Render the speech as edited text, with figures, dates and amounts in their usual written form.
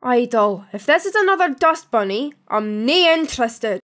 Idol, if this is another dust bunny, I'm nae interested.